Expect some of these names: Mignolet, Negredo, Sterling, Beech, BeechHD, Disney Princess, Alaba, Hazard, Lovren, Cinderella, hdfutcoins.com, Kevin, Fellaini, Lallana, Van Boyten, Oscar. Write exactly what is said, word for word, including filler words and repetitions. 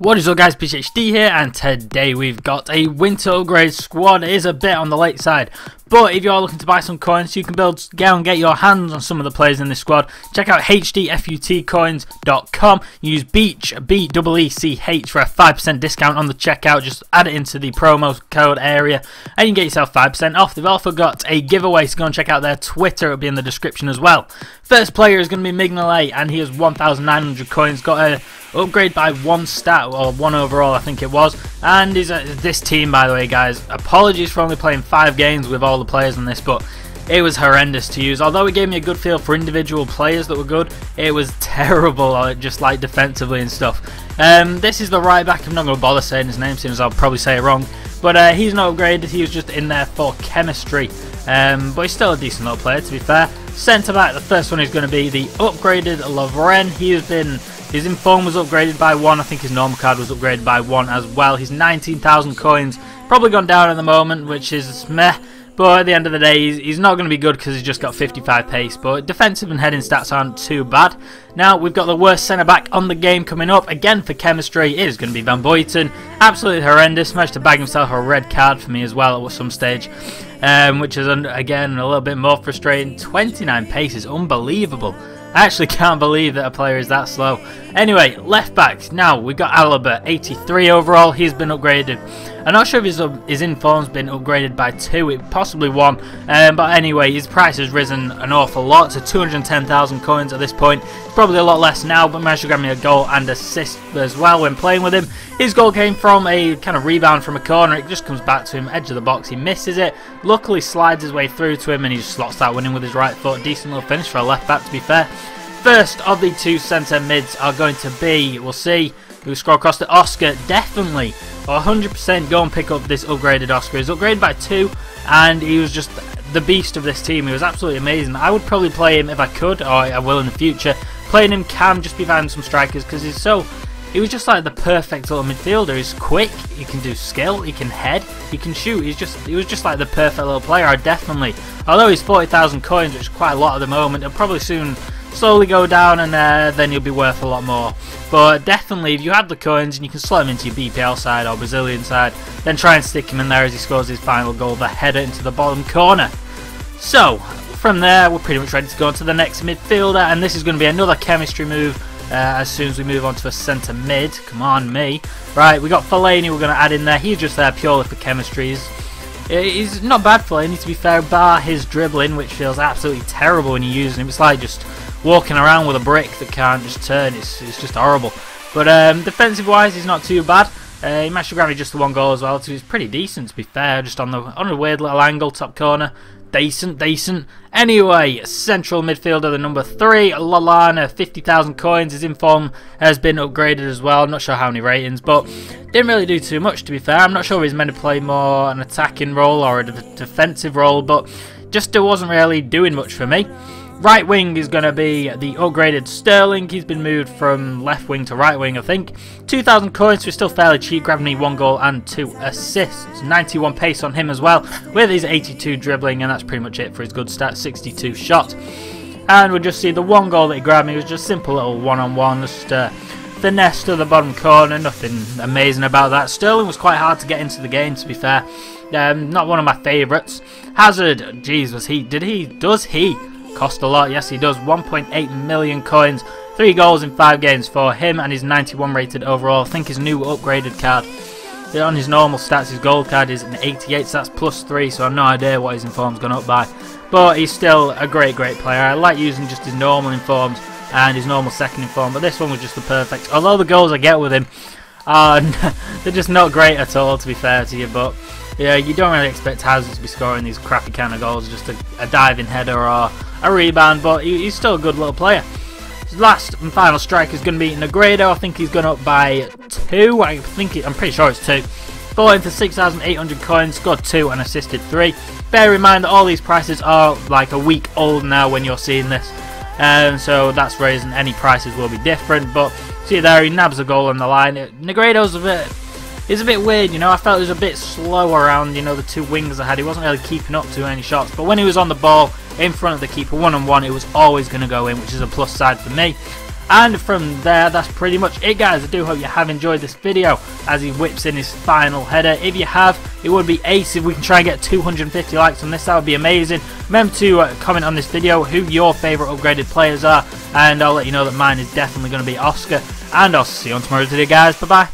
What is up guys, BeechHD here, and today we've got a winter upgrade squad. It is a bit on the late side, but if you are looking to buy some coins, you can build, go and get your hands on some of the players in this squad. Check out h d f u t coins dot com. Use Beech, B E E C H, for a five percent discount on the checkout. Just add it into the promo code area and you can get yourself five percent off. They've also got a giveaway, so go and check out their Twitter. It'll be in the description as well. First player is going to be Mignolet, and he has one thousand nine hundred coins. Got a upgrade by one stat, or one overall I think it was, and is this team, by the way guys, apologies for only playing five games with all the players on this, but it was horrendous to use. Although it gave me a good feel for individual players that were good, it was terrible, just like defensively and stuff. Um, this is the right back. I'm not going to bother saying his name, seeing as I'll probably say it wrong, but uh, he's not upgraded. He was just in there for chemistry, um, but he's still a decent little player to be fair. Centre back, the first one is going to be the upgraded Lovren. He has been His inform was upgraded by one. I think his normal card was upgraded by one as well. His nineteen thousand coins probably gone down at the moment, which is meh. But at the end of the day, he's, he's not going to be good because he's just got fifty-five pace. But defensive and heading stats aren't too bad. Now, we've got the worst centre-back on the game coming up. Again, for chemistry, it is going to be Van Boyten. Absolutely horrendous. Managed to bag himself a red card for me as well at some stage. Um, which is, again, a little bit more frustrating. twenty-nine pace is unbelievable. I actually can't believe that a player is that slow. Anyway, left backs. Now, we've got Alaba, eighty-three overall. He's been upgraded. I'm not sure if his, his inform's been upgraded by two, possibly one. Um, but anyway, his price has risen an awful lot to two hundred ten thousand coins at this point. Probably a lot less now, but managed to grab me a goal and assist as well when playing with him. His goal came from a kind of rebound from a corner. It just comes back to him, edge of the box. He misses it. Luckily, slides his way through to him, and he just slots that winning with his right foot. Decent little finish for a left back, to be fair. First of the two centre mids are going to be, we'll see, who score across to Oscar. Definitely, one hundred percent go and pick up this upgraded Oscar. He's upgraded by two, and he was just the beast of this team. He was absolutely amazing. I would probably play him if I could, or I will in the future. Playing him can just be finding some strikers, because he's so, he was just like the perfect little midfielder. He's quick, he can do skill, he can head, he can shoot. He's just, he was just like the perfect little player. I definitely, although he's forty thousand coins, which is quite a lot at the moment, he'll probably soon slowly go down, and uh, then you'll be worth a lot more. But definitely, if you have the coins and you can slot him into your B P L side or Brazilian side, then try and stick him in there as he scores his final goal, the header into the bottom corner. So from there, we're pretty much ready to go on to the next midfielder, and this is going to be another chemistry move. Uh, as soon as we move on to a centre mid, come on me. Right, we got Fellaini. We're going to add in there. He's just there purely for chemistries. He's not bad, Fellaini, to be fair, bar his dribbling, which feels absolutely terrible when you're using him. It's like just walking around with a brick that can't just turn. It's, it's just horrible. But um, defensive-wise, he's not too bad. Uh, he managed to grab me just the one goal as well, so he's pretty decent, to be fair, just on the on a weird little angle, top corner. Decent, decent. Anyway, central midfielder, the number three, Lallana, fifty thousand coins. His inform has been upgraded as well. I'm not sure how many ratings, but didn't really do too much, to be fair. I'm not sure if he's meant to play more an attacking role or a defensive role, but just it wasn't really doing much for me. Right wing is going to be the upgraded Sterling. He's been moved from left wing to right wing, I think. two thousand coins, so he's still fairly cheap. Grabbing me one goal and two assists. ninety-one pace on him as well, with his eighty-two dribbling, and that's pretty much it for his good stats. sixty-two shot. And we'll just see the one goal that he grabbed me was just simple little one-on-one. Just uh, finesse to the bottom corner. Nothing amazing about that. Sterling was quite hard to get into the game, to be fair. Um, not one of my favourites. Hazard, jeez, was he? Did he? Does he? Cost a lot, yes he does. one point eight million coins, three goals in five games for him, and his ninety-one rated overall. I think his new upgraded card, on his normal stats, his gold card is an eighty-eight, so that's plus three, so I've no idea what his inform's gone up by. But he's still a great, great player. I like using just his normal informs and his normal second inform, but this one was just the perfect. Although the goals I get with him, are, they're just not great at all, to be fair to you, but yeah, you don't really expect Hazard to be scoring these crappy kind of goals, just a, a diving header or a rebound, but he, he's still a good little player. His last and final striker is going to be Negredo. I think he's gone up by two. I think it, I'm pretty sure it's two. Bought into six thousand eight hundred coins, scored two and assisted three. Bear in mind that all these prices are like a week old now when you're seeing this, and um, so that's the reason any prices will be different. But see there, he nabs a goal on the line. Negredo's a bit. It's a bit weird, you know, I felt it was a bit slow around, you know, the two wings I had. He wasn't really keeping up to any shots, but when he was on the ball, in front of the keeper, one-on-one, it was always going to go in, which is a plus side for me. And from there, that's pretty much it, guys. I do hope you have enjoyed this video as he whips in his final header. If you have, it would be ace if we can try and get two hundred fifty likes on this. That would be amazing. Remember to uh, comment on this video who your favourite upgraded players are, and I'll let you know that mine is definitely going to be Oscar. And I'll see you on tomorrow's video, guys. Bye-bye.